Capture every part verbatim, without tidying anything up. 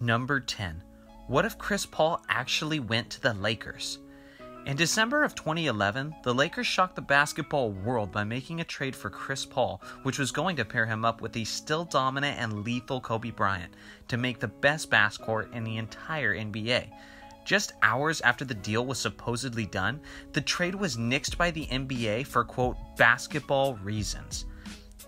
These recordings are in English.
Number ten. What if Chris Paul actually went to the Lakers? In December of twenty eleven, the Lakers shocked the basketball world by making a trade for Chris Paul, which was going to pair him up with the still dominant and lethal Kobe Bryant to make the best backcourt in the entire N B A. Just hours after the deal was supposedly done, the trade was nixed by the N B A for, quote, basketball reasons.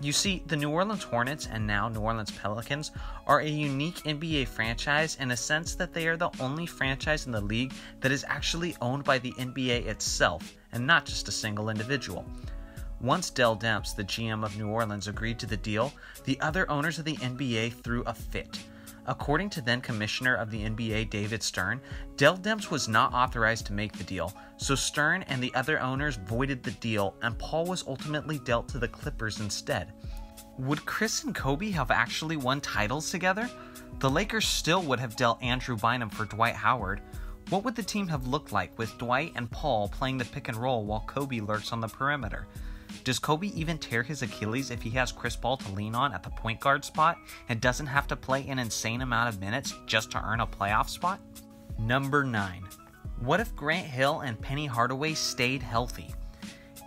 You see, the New Orleans Hornets and now New Orleans Pelicans are a unique N B A franchise in a sense that they are the only franchise in the league that is actually owned by the N B A itself and not just a single individual. Once Dell Demps, the G M of New Orleans, agreed to the deal, the other owners of the N B A threw a fit. According to then-commissioner of the N B A David Stern, Dell Demps was not authorized to make the deal, so Stern and the other owners voided the deal, and Paul was ultimately dealt to the Clippers instead. Would Chris and Kobe have actually won titles together? The Lakers still would have dealt Andrew Bynum for Dwight Howard. What would the team have looked like with Dwight and Paul playing the pick and roll while Kobe lurks on the perimeter? Does Kobe even tear his Achilles if he has Chris Paul to lean on at the point guard spot and doesn't have to play an insane amount of minutes just to earn a playoff spot? Number nine. What if Grant Hill and Penny Hardaway stayed healthy?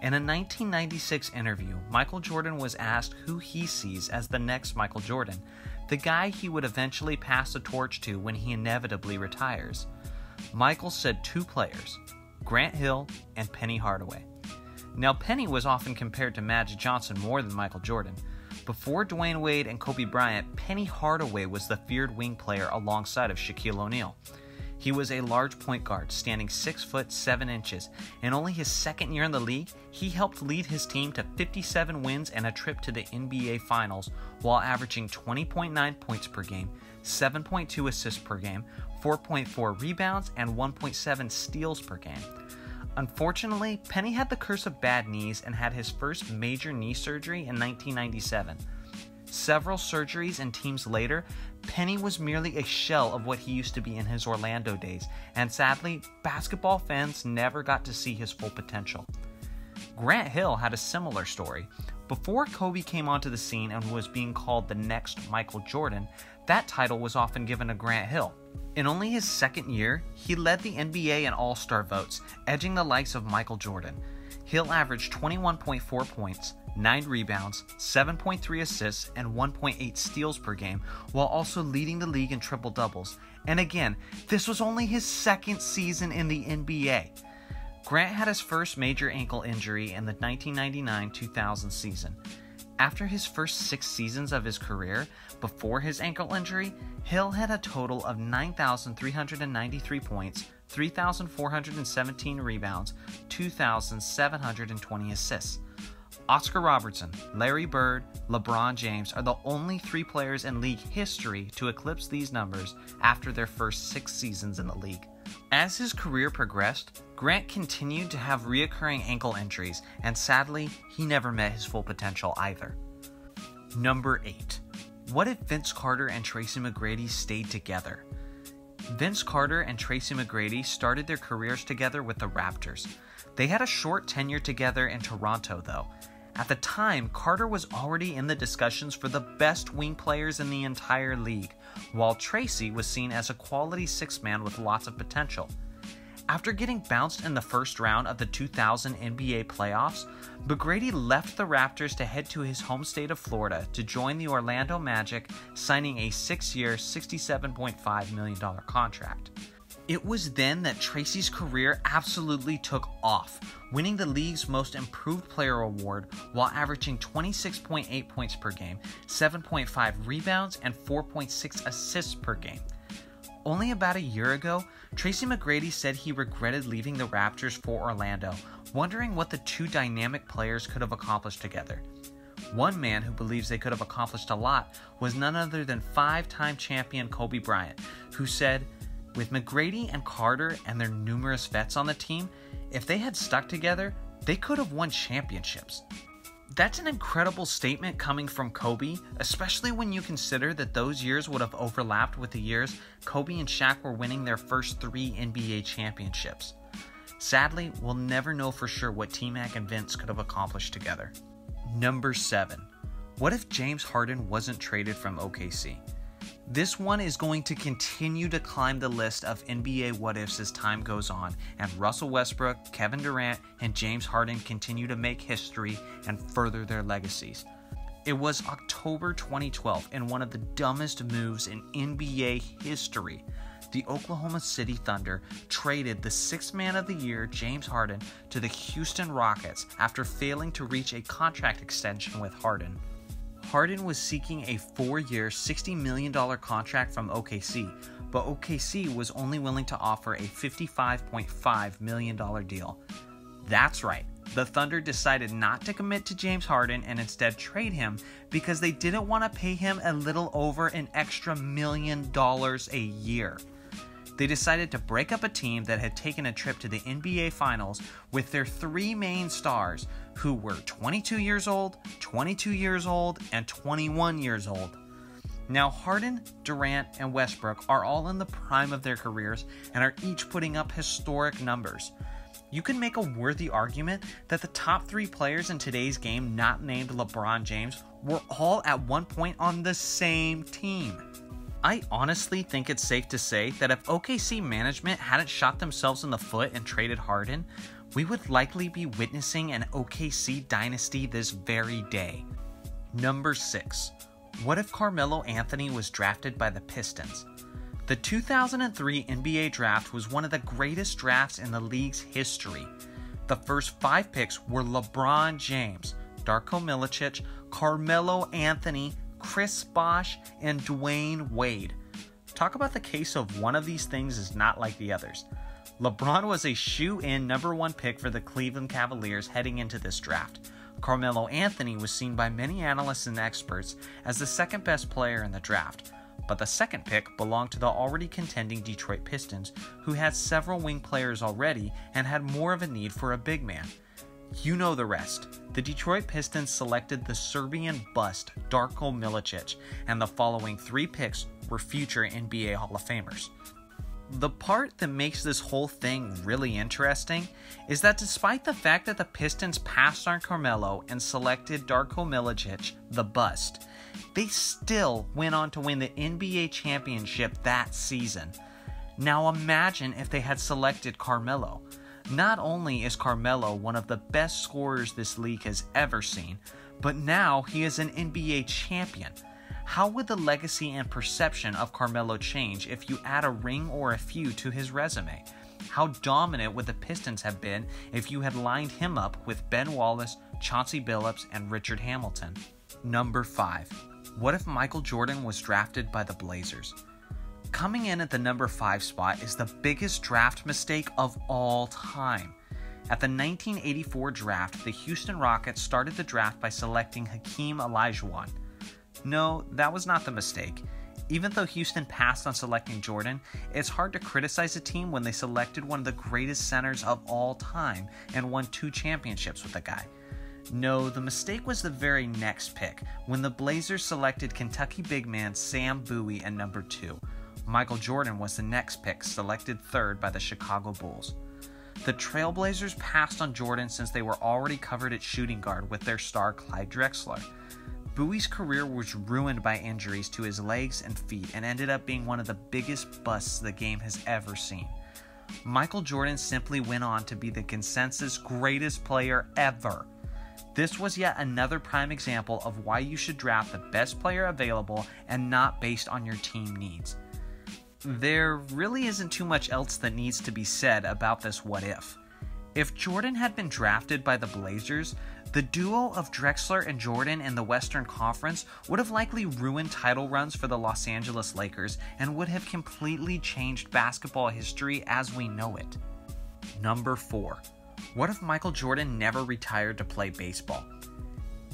In a nineteen ninety-six interview, Michael Jordan was asked who he sees as the next Michael Jordan, the guy he would eventually pass the torch to when he inevitably retires. Michael said two players, Grant Hill and Penny Hardaway. Now, Penny was often compared to Magic Johnson more than Michael Jordan. Before Dwyane Wade and Kobe Bryant, Penny Hardaway was the feared wing player alongside of Shaquille O'Neal. He was a large point guard, standing six foot seven inches. In only his second year in the league, he helped lead his team to fifty-seven wins and a trip to the N B A Finals while averaging twenty point nine points per game, seven point two assists per game, four point four rebounds, and one point seven steals per game. Unfortunately, Penny had the curse of bad knees and had his first major knee surgery in nineteen ninety-seven. Several surgeries and teams later, Penny was merely a shell of what he used to be in his Orlando days, and sadly, basketball fans never got to see his full potential. Grant Hill had a similar story. Before Kobe came onto the scene and was being called the next Michael Jordan, that title was often given to Grant Hill. In only his second year, he led the N B A in All-Star votes, edging the likes of Michael Jordan. Hill averaged twenty-one point four points, nine rebounds, seven point three assists, and one point eight steals per game, while also leading the league in triple-doubles. And again, this was only his second season in the N B A. Grant had his first major ankle injury in the nineteen ninety-nine two thousand season. After his first six seasons of his career, before his ankle injury, Hill had a total of nine thousand three hundred ninety-three points, three thousand four hundred seventeen rebounds, two thousand seven hundred twenty assists. Oscar Robertson, Larry Bird, LeBron James are the only three players in league history to eclipse these numbers after their first six seasons in the league. As his career progressed, Grant continued to have reoccurring ankle injuries, and sadly, he never met his full potential either. Number eight. What if Vince Carter and Tracy McGrady stayed together? Vince Carter and Tracy McGrady started their careers together with the Raptors. They had a short tenure together in Toronto, though. At the time, Carter was already in the discussions for the best wing players in the entire league, while Tracy was seen as a quality six-man with lots of potential. After getting bounced in the first round of the two thousand N B A playoffs, McGrady left the Raptors to head to his home state of Florida to join the Orlando Magic, signing a six-year, sixty-seven point five million dollars contract. It was then that Tracy's career absolutely took off, winning the league's most improved player award while averaging twenty-six point eight points per game, seven point five rebounds, and four point six assists per game. Only about a year ago, Tracy McGrady said he regretted leaving the Raptors for Orlando, wondering what the two dynamic players could have accomplished together. One man who believes they could have accomplished a lot was none other than five-time champion Kobe Bryant, who said, "With McGrady and Carter and their numerous vets on the team, if they had stuck together, they could have won championships." That's an incredible statement coming from Kobe, especially when you consider that those years would have overlapped with the years Kobe and Shaq were winning their first three N B A championships. Sadly, we'll never know for sure what T-Mac and Vince could have accomplished together. Number seven. What if James Harden wasn't traded from O K C? This one is going to continue to climb the list of N B A what-ifs as time goes on, and Russell Westbrook, Kevin Durant, and James Harden continue to make history and further their legacies. It was October twenty twelve and one of the dumbest moves in N B A history. The Oklahoma City Thunder traded the sixth man of the year, James Harden, to the Houston Rockets after failing to reach a contract extension with Harden. Harden was seeking a four-year, sixty million dollars contract from O K C, but O K C was only willing to offer a fifty-five point five million dollars deal. That's right, the Thunder decided not to commit to James Harden and instead trade him because they didn't want to pay him a little over an extra million dollars a year. They decided to break up a team that had taken a trip to the N B A Finals with their three main stars, who were twenty-two years old, twenty-two years old, and twenty-one years old. Now Harden, Durant, and Westbrook are all in the prime of their careers and are each putting up historic numbers. You can make a worthy argument that the top three players in today's game not named LeBron James were all at one point on the same team. I honestly think it's safe to say that if O K C management hadn't shot themselves in the foot and traded Harden, we would likely be witnessing an O K C dynasty this very day. Number six. What if Carmelo Anthony was drafted by the Pistons? The two thousand three N B A draft was one of the greatest drafts in the league's history. The first five picks were LeBron James, Darko Milicic, Carmelo Anthony, Chris Bosh, and Dwyane Wade. Talk about the case of one of these things is not like the others. LeBron was a shoe-in number one pick for the Cleveland Cavaliers heading into this draft. Carmelo Anthony was seen by many analysts and experts as the second best player in the draft, but the second pick belonged to the already contending Detroit Pistons, who had several wing players already and had more of a need for a big man. You know the rest. The Detroit Pistons selected the Serbian bust Darko Milicic, and the following three picks were future N B A Hall of Famers. The part that makes this whole thing really interesting is that despite the fact that the Pistons passed on Carmelo and selected Darko Milicic, the bust, they still went on to win the N B A championship that season. Now imagine if they had selected Carmelo. Not only is Carmelo one of the best scorers this league has ever seen, but now he is an N B A champion. How would the legacy and perception of Carmelo change if you add a ring or a few to his resume? How dominant would the Pistons have been if you had lined him up with Ben Wallace, Chauncey Billups, and Richard Hamilton? Number five. What if Michael Jordan was drafted by the Blazers? Coming in at the number five spot is the biggest draft mistake of all time. At the nineteen eighty-four draft, the Houston Rockets started the draft by selecting Hakeem Olajuwon. No, that was not the mistake. Even though Houston passed on selecting Jordan, it's hard to criticize a team when they selected one of the greatest centers of all time and won two championships with the guy. No, the mistake was the very next pick, when the Blazers selected Kentucky big man Sam Bowie at number two. Michael Jordan was the next pick, selected third by the Chicago Bulls. The Trailblazers passed on Jordan since they were already covered at shooting guard with their star Clyde Drexler. Bowie's career was ruined by injuries to his legs and feet and ended up being one of the biggest busts the game has ever seen. Michael Jordan simply went on to be the consensus greatest player ever. This was yet another prime example of why you should draft the best player available and not based on your team needs. There really isn't too much else that needs to be said about this what if. If Jordan had been drafted by the Blazers, the duo of Drexler and Jordan in the Western Conference would have likely ruined title runs for the Los Angeles Lakers and would have completely changed basketball history as we know it. Number four. What if Michael Jordan never retired to play baseball?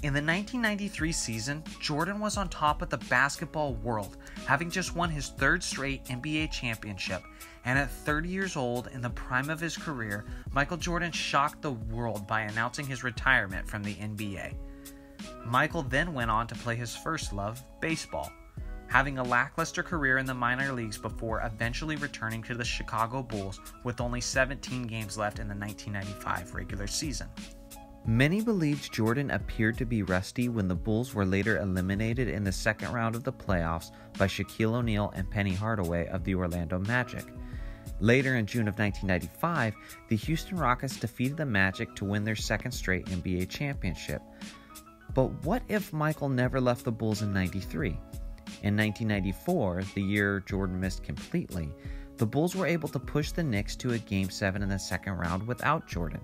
In the nineteen ninety-three season, Jordan was on top of the basketball world, having just won his third straight N B A championship, and at thirty years old, in the prime of his career, Michael Jordan shocked the world by announcing his retirement from the N B A. Michael then went on to play his first love, baseball, having a lackluster career in the minor leagues before eventually returning to the Chicago Bulls with only seventeen games left in the nineteen ninety-five regular season. Many believed Jordan appeared to be rusty when the Bulls were later eliminated in the second round of the playoffs by Shaquille O'Neal and Penny Hardaway of the Orlando Magic. Later in June of nineteen ninety-five, the Houston Rockets defeated the Magic to win their second straight N B A championship. But what if Michael never left the Bulls in ninety-three? In nineteen ninety-four, the year Jordan missed completely, the Bulls were able to push the Knicks to a Game seven in the second round without Jordan.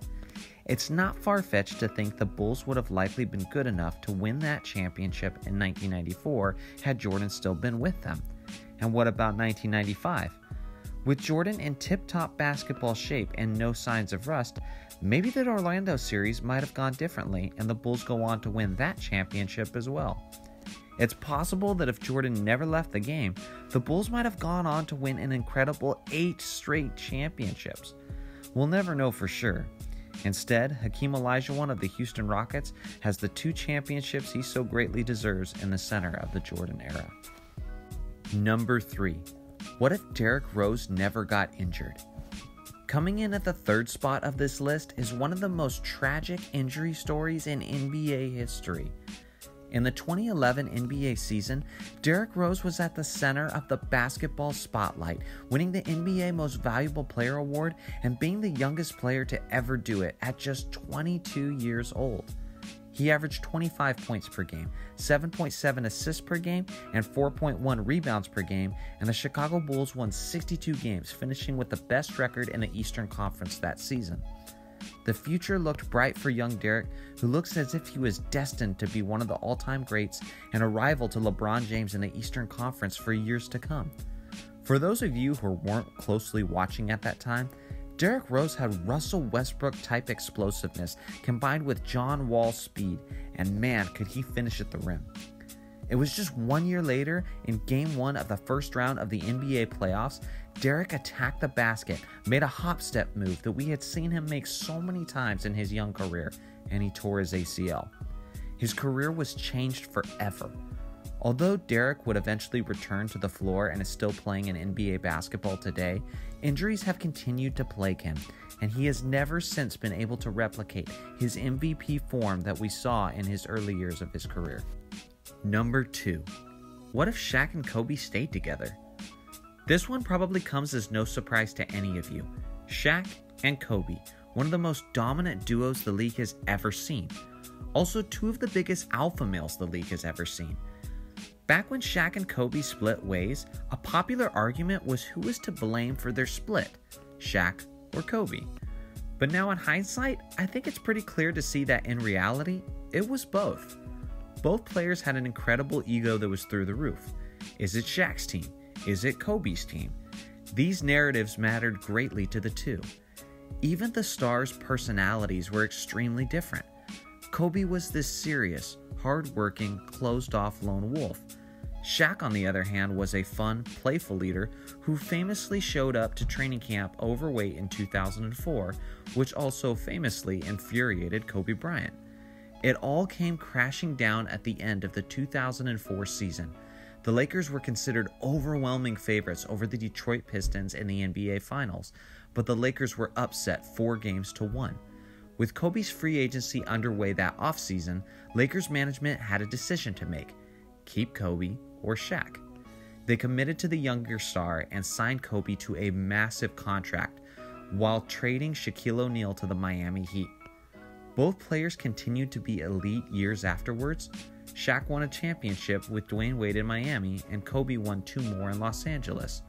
It's not far-fetched to think the Bulls would have likely been good enough to win that championship in nineteen ninety-four had Jordan still been with them. And what about nineteen ninety-five? With Jordan in tip-top basketball shape and no signs of rust, maybe that Orlando series might have gone differently and the Bulls go on to win that championship as well. It's possible that if Jordan never left the game, the Bulls might have gone on to win an incredible eight straight championships. We'll never know for sure. Instead, Hakeem Olajuwon of the Houston Rockets has the two championships he so greatly deserves in the center of the Jordan era. Number three. What if Derrick Rose never got injured? Coming in at the third spot of this list is one of the most tragic injury stories in N B A history. In the twenty eleven N B A season, Derrick Rose was at the center of the basketball spotlight, winning the N B A Most Valuable Player award and being the youngest player to ever do it at just twenty-two years old. He averaged twenty-five points per game, seven point seven assists per game, and four point one rebounds per game, and the Chicago Bulls won sixty-two games, finishing with the best record in the Eastern Conference that season. The future looked bright for young Derrick, who looks as if he was destined to be one of the all-time greats and a rival to LeBron James in the Eastern Conference for years to come. For those of you who weren't closely watching at that time, Derrick Rose had Russell Westbrook-type explosiveness combined with John Wall's speed, and man, could he finish at the rim. It was just one year later, in Game one of the first round of the N B A playoffs, Derrick attacked the basket, made a hop-step move that we had seen him make so many times in his young career, and he tore his A C L. His career was changed forever. Although Derrick would eventually return to the floor and is still playing in N B A basketball today, injuries have continued to plague him, and he has never since been able to replicate his M V P form that we saw in his early years of his career. Number two. What if Shaq and Kobe stayed together? This one probably comes as no surprise to any of you. Shaq and Kobe, one of the most dominant duos the league has ever seen. Also, two of the biggest alpha males the league has ever seen. Back when Shaq and Kobe split ways, a popular argument was who was to blame for their split, Shaq or Kobe. But now in hindsight, I think it's pretty clear to see that in reality, it was both. Both players had an incredible ego that was through the roof. Is it Shaq's team? Is it Kobe's team? These narratives mattered greatly to the two. Even the stars' personalities were extremely different. Kobe was this serious, hard-working, closed-off lone wolf. Shaq, on the other hand, was a fun, playful leader who famously showed up to training camp overweight in two thousand four, which also famously infuriated Kobe Bryant. It all came crashing down at the end of the two thousand four season. The Lakers were considered overwhelming favorites over the Detroit Pistons in the N B A Finals, but the Lakers were upset four games to one. With Kobe's free agency underway that offseason, Lakers management had a decision to make: keep Kobe or Shaq. They committed to the younger star and signed Kobe to a massive contract while trading Shaquille O'Neal to the Miami Heat. Both players continued to be elite years afterwards. Shaq won a championship with Dwyane Wade in Miami, and Kobe won two more in Los Angeles.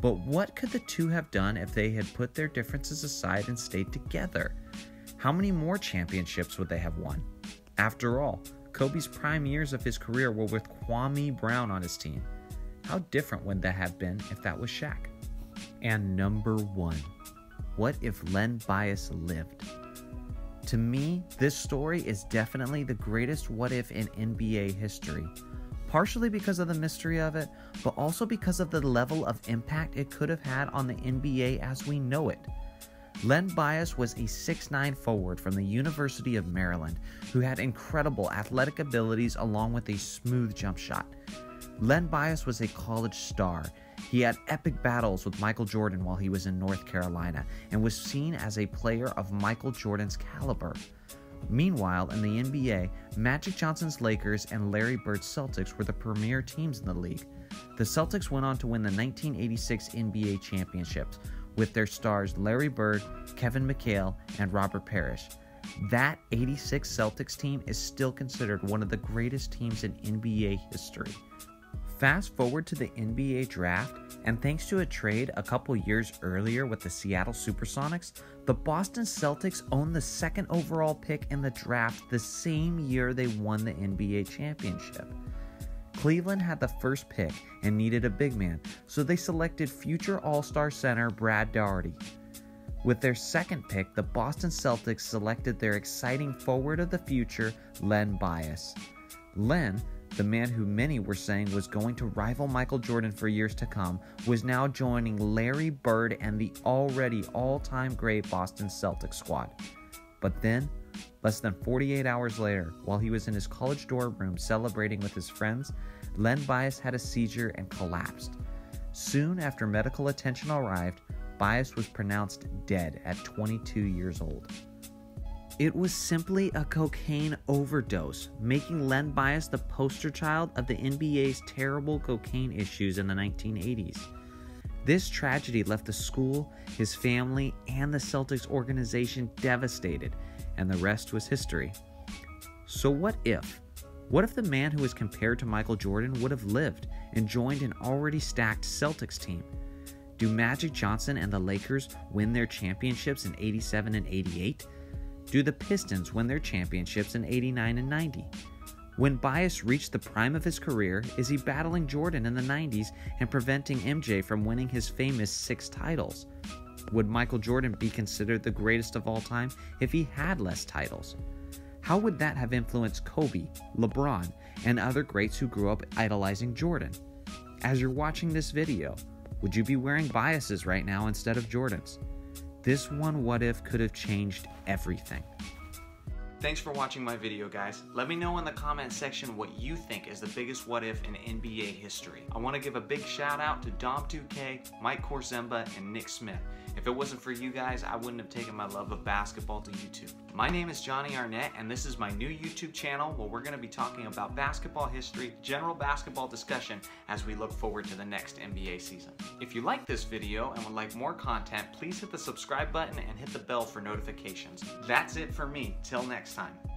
But what could the two have done if they had put their differences aside and stayed together? How many more championships would they have won? After all, Kobe's prime years of his career were with Kwame Brown on his team. How different would that have been if that was Shaq? And number one, what if Len Bias lived? To me, this story is definitely the greatest what if in N B A history, partially because of the mystery of it, but also because of the level of impact it could have had on the N B A as we know it. Len Bias was a six nine forward from the University of Maryland who had incredible athletic abilities along with a smooth jump shot. Len Bias was a college star. He had epic battles with Michael Jordan while he was in North Carolina and was seen as a player of Michael Jordan's caliber. Meanwhile, in the N B A, Magic Johnson's Lakers and Larry Bird's Celtics were the premier teams in the league. The Celtics went on to win the nineteen eighty-six N B A championships with their stars Larry Bird, Kevin McHale, and Robert Parrish. That eighty-six Celtics team is still considered one of the greatest teams in N B A history. Fast forward to the N B A draft, and thanks to a trade a couple years earlier with the Seattle Supersonics, the Boston Celtics owned the second overall pick in the draft the same year they won the N B A championship. Cleveland had the first pick and needed a big man, so they selected future All-Star center Brad Daugherty. With their second pick, the Boston Celtics selected their exciting forward of the future, Len Bias. Len, the man who many were saying was going to rival Michael Jordan for years to come, was now joining Larry Bird and the already all-time great Boston Celtics squad. But then, less than forty-eight hours later, while he was in his college dorm room celebrating with his friends, Len Bias had a seizure and collapsed. Soon after medical attention arrived, Bias was pronounced dead at twenty-two years old. It was simply a cocaine overdose, making Len Bias the poster child of the N B A's terrible cocaine issues in the nineteen eighties. This tragedy left the school, his family, and the Celtics organization devastated, and the rest was history. So what if? What if the man who was compared to Michael Jordan would have lived and joined an already stacked Celtics team? Do Magic Johnson and the Lakers win their championships in eighty-seven and eighty-eight? Do the Pistons win their championships in eighty-nine and ninety? When Bias reached the prime of his career, is he battling Jordan in the nineties and preventing M J from winning his famous six titles? Would Michael Jordan be considered the greatest of all time if he had less titles? How would that have influenced Kobe, LeBron, and other greats who grew up idolizing Jordan? As you're watching this video, would you be wearing Bias's right now instead of Jordan's? This one what if could have changed everything. Thanks for watching my video, guys. Let me know in the comment section what you think is the biggest what if in N B A history. I want to give a big shout out to Dom two K, Mike Corzemba, and Nick Smith. If it wasn't for you guys, I wouldn't have taken my love of basketball to YouTube. My name is Johnny Arnett, and this is my new YouTube channel where we're going to be talking about basketball history, general basketball discussion as we look forward to the next N B A season. If you like this video and would like more content, please hit the subscribe button and hit the bell for notifications. That's it for me. Till next time.